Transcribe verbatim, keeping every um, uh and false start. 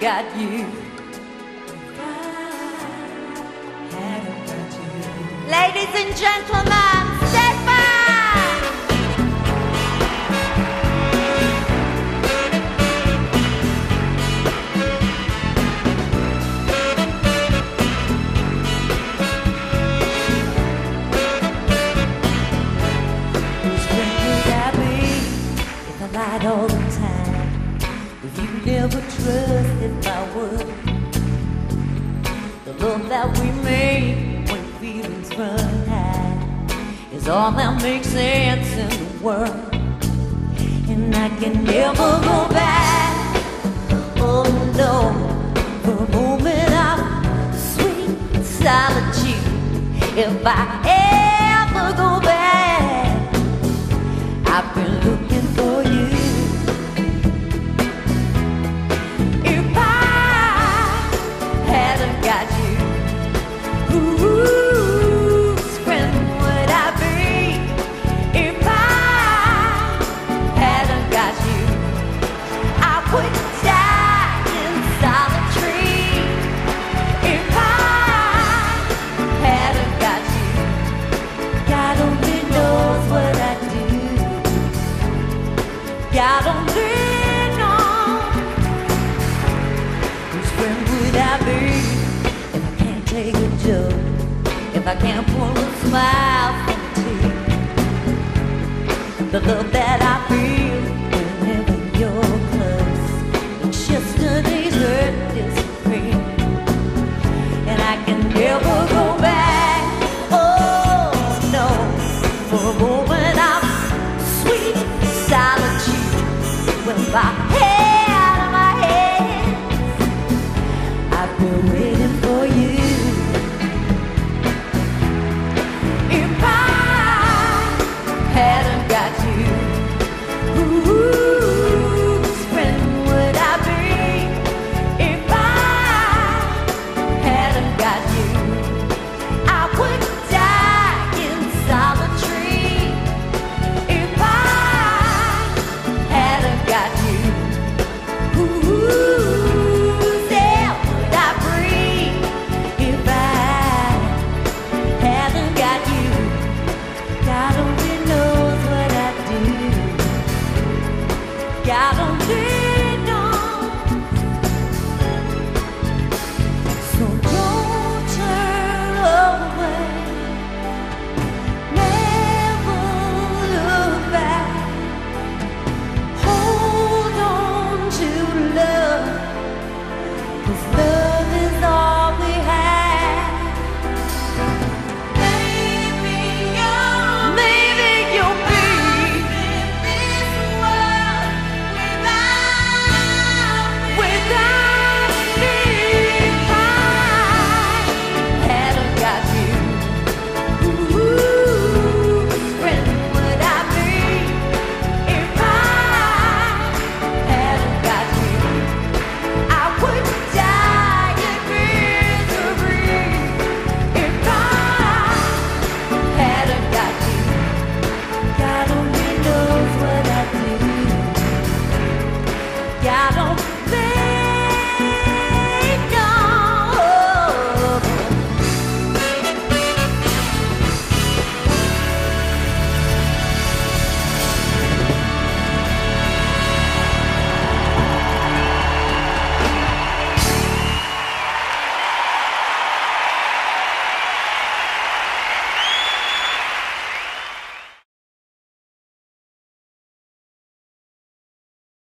got you. If I haven't got you. Ladies and gentlemen, all the time, but you never trusted my word. The love that we make when feelings run high is all that makes sense in the world. And I can never go back. Oh no, for a moment of sweet solitude. If I ever go back, I've been looking for you. If I can't pull a smile from a tear, the love that I feel whenever you're close, it's yesterday's hurt disappear. And I can never go back. Oh no, for a moment I'm sweet solitude. When my head out of my head, I've been waiting for you. It's love.